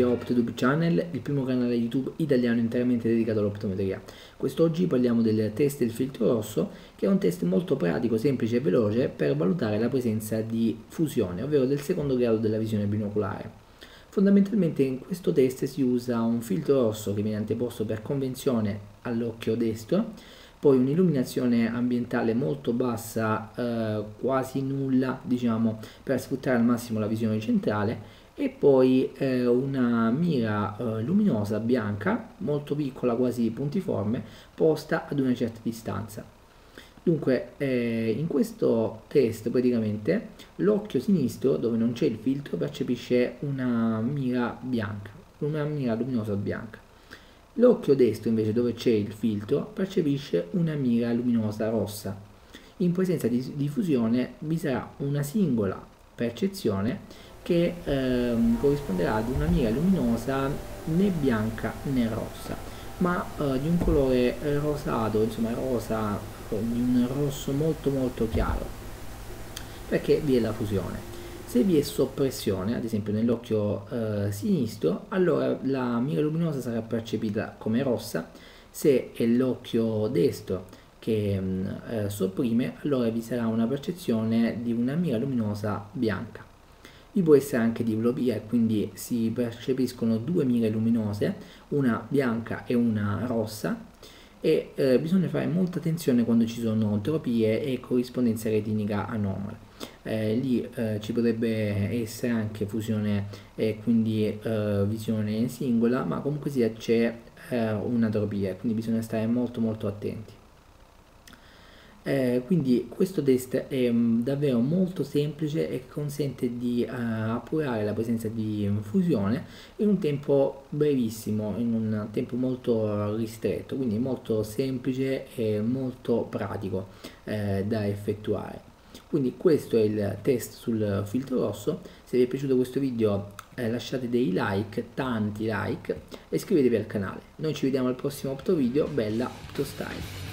benvenuti a Opto Tube Channel, il primo canale YouTube italiano interamente dedicato all'optometria. Quest'oggi parliamo del test del filtro rosso, che è un test molto pratico, semplice e veloce per valutare la presenza di fusione, ovvero del secondo grado della visione binoculare. Fondamentalmente in questo test si usa un filtro rosso che viene anteposto per convenzione all'occhio destro, poi un'illuminazione ambientale molto bassa, quasi nulla, diciamo, per sfruttare al massimo la visione centrale, e poi una mira luminosa bianca, molto piccola, quasi puntiforme, posta ad una certa distanza. Dunque, in questo test praticamente l'occhio sinistro, dove non c'è il filtro, percepisce una mira bianca, una mira luminosa bianca. L'occhio destro invece, dove c'è il filtro, percepisce una mira luminosa rossa. In presenza di fusione vi sarà una singola percezione che corrisponderà ad una mira luminosa né bianca né rossa, ma di un colore rosato, insomma rosa, di un rosso molto chiaro, perché vi è la fusione. Se vi è soppressione, ad esempio nell'occhio sinistro, allora la mira luminosa sarà percepita come rossa. Se è l'occhio destro che sopprime, allora vi sarà una percezione di una mira luminosa bianca. Vi può essere anche diplopia, e quindi si percepiscono due mire luminose, una bianca e una rossa, e bisogna fare molta attenzione quando ci sono diplopie e corrispondenza retinica anomala. Lì ci potrebbe essere anche fusione e quindi visione singola, ma comunque sia c'è una diplopia, quindi bisogna stare molto attenti. Quindi questo test è davvero molto semplice e consente di appurare la presenza di fusione in un tempo brevissimo, in un tempo molto ristretto, quindi molto semplice e molto pratico da effettuare. Quindi questo è il test sul filtro rosso. Se vi è piaciuto questo video lasciate dei like, tanti like, e iscrivetevi al canale. Noi ci vediamo al prossimo Opto video, bella Opto Style!